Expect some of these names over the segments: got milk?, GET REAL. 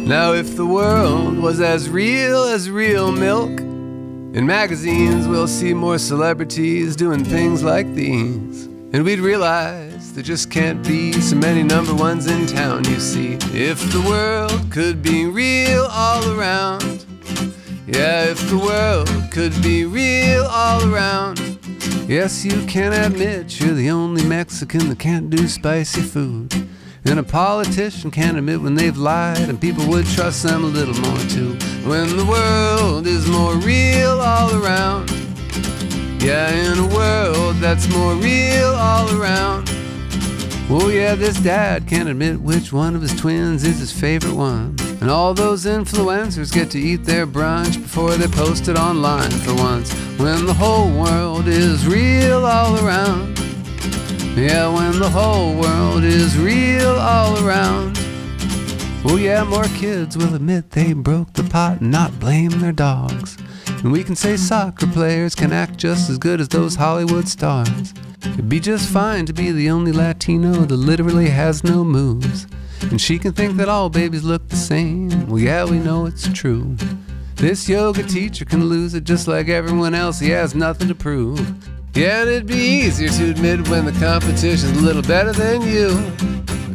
Now if the world was as real milk, in magazines we'll see more celebrities doing things like these. And we'd realize there just can't be so many number ones in town, you see. If the world could be real all around. Yeah, if the world could be real all around. Yes, you can admit you're the only Mexican that can't do spicy food. And a politician can't admit when they've lied, and people would trust them a little more too. When the world is more real all around. Yeah, in a world that's more real all around. Oh yeah, this dad can't admit which one of his twins is his favorite one. And all those influencers get to eat their brunch before they post it online for once. When the whole world is real all around. Yeah, when the whole world is real all around. Oh yeah, more kids will admit they broke the pot and not blame their dogs. And we can say soccer players can act just as good as those Hollywood stars. It'd be just fine to be the only Latino that literally has no moves. And she can think that all babies look the same. Well yeah, we know it's true. This yoga teacher can lose it just like everyone else, he has nothing to prove. Yeah, and it'd be easier to admit when the competition's a little better than you.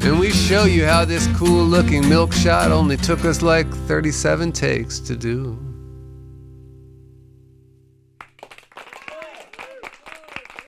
And we show you how this cool looking milk shot only took us like 37 takes to do.